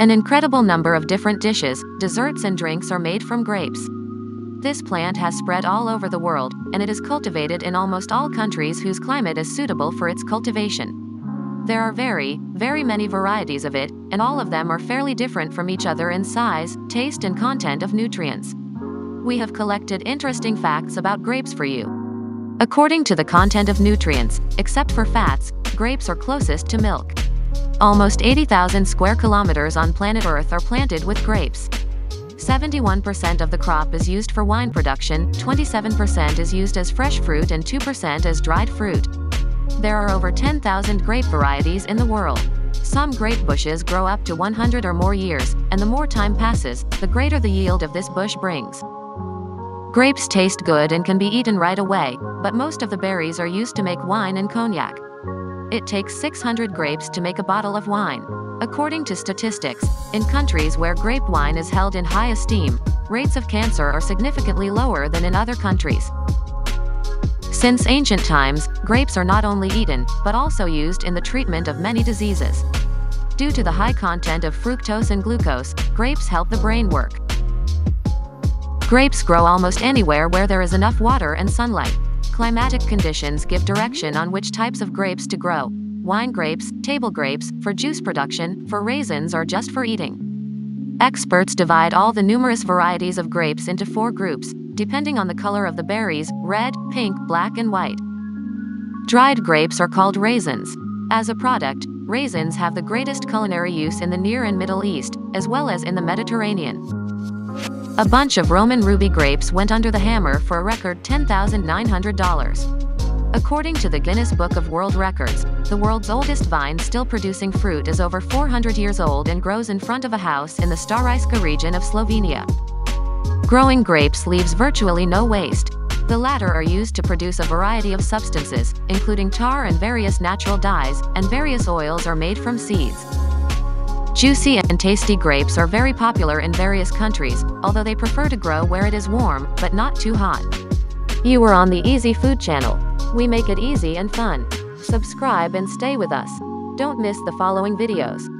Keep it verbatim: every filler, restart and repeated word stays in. An incredible number of different dishes, desserts and drinks are made from grapes. This plant has spread all over the world, and it is cultivated in almost all countries whose climate is suitable for its cultivation. There are very, very many varieties of it, and all of them are fairly different from each other in size, taste and content of nutrients. We have collected interesting facts about grapes for you. According to the content of nutrients, except for fats, grapes are closest to milk. Almost eighty thousand square kilometers on planet Earth are planted with grapes. seventy-one percent of the crop is used for wine production, twenty-seven percent is used as fresh fruit and two percent as dried fruit. There are over ten thousand grape varieties in the world. Some grape bushes grow up to one hundred or more years, and the more time passes, the greater the yield of this bush brings. Grapes taste good and can be eaten right away, but most of the berries are used to make wine and cognac. It takes six hundred grapes to make a bottle of wine. According to statistics, in countries where grape wine is held in high esteem, rates of cancer are significantly lower than in other countries. Since ancient times, grapes are not only eaten, but also used in the treatment of many diseases. Due to the high content of fructose and glucose, grapes help the brain work. Grapes grow almost anywhere where there is enough water and sunlight. Climatic conditions give direction on which types of grapes to grow. Wine grapes, table grapes, for juice production, for raisins or just for eating. Experts divide all the numerous varieties of grapes into four groups, depending on the color of the berries, red, pink, black and white. Dried grapes are called raisins. As a product, raisins have the greatest culinary use in the Near and Middle East, as well as in the Mediterranean. A bunch of Roman ruby grapes went under the hammer for a record ten thousand nine hundred dollars. According to the Guinness Book of World Records, the world's oldest vine still producing fruit is over four hundred years old and grows in front of a house in the Starajska region of Slovenia. Growing grapes leaves virtually no waste. The latter are used to produce a variety of substances, including tar and various natural dyes, and various oils are made from seeds. Juicy and tasty grapes are very popular in various countries, although they prefer to grow where it is warm, but not too hot. You are on the EasyFood channel. We make it easy and fun. Subscribe and stay with us. Don't miss the following videos.